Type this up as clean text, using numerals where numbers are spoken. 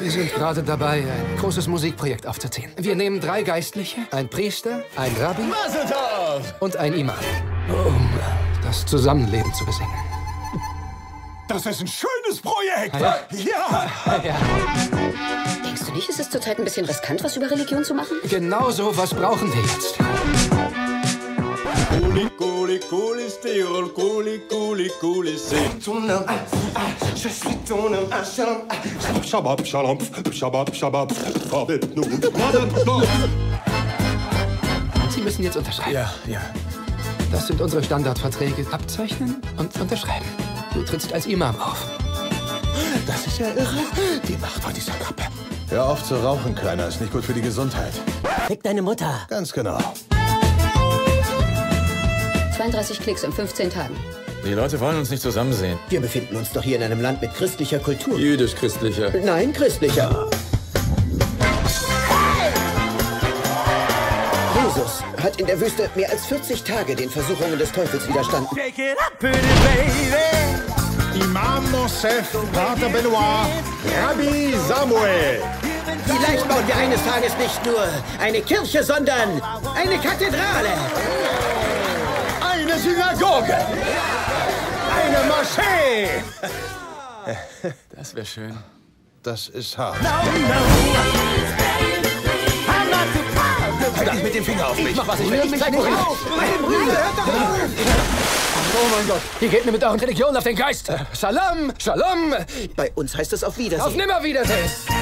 Wir sind gerade dabei, ein großes Musikprojekt aufzuziehen. Wir nehmen 3 Geistliche, ein Priester, ein Rabbi und ein Imam, um das Zusammenleben zu besingen. Das ist ein schönes Projekt! Ja. Denkst du nicht, es ist zurzeit ein bisschen riskant, was über Religion zu machen? Genau so, was brauchen wir jetzt? Sie müssen jetzt unterschreiben. Ja. Das sind unsere Standardverträge. Abzeichnen und unterschreiben. Du trittst als Imam auf. Das ist ja irre. Die Macht von dieser Kappe. Hör auf zu rauchen, Kleiner. Ist nicht gut für die Gesundheit. Fick deine Mutter. Ganz genau. 32 Klicks in 15 Tagen. Die Leute wollen uns nicht zusammen sehen. Wir befinden uns doch hier in einem Land mit christlicher Kultur. Jüdisch-christlicher. Nein, christlicher. Jesus hat in der Wüste mehr als 40 Tage den Versuchungen des Teufels widerstanden. Imam Nosef, Pater Benoit, Rabbi Samuel. Vielleicht bauen wir eines Tages nicht nur eine Kirche, sondern eine Kathedrale. Eine Synagoge. Eine Moschee. Das wäre schön. Das ist hart. Verdammt mit dem Finger auf mich. Ich mach was ich will. Ich zeig wohin. Meine Brüder, hört doch auf. Oh mein Gott, ihr geht mir mit euren Religionen auf den Geist. Shalom, Shalom. Bei uns heißt es auf Wiedersehen. Auf Nimmerwiedersehen.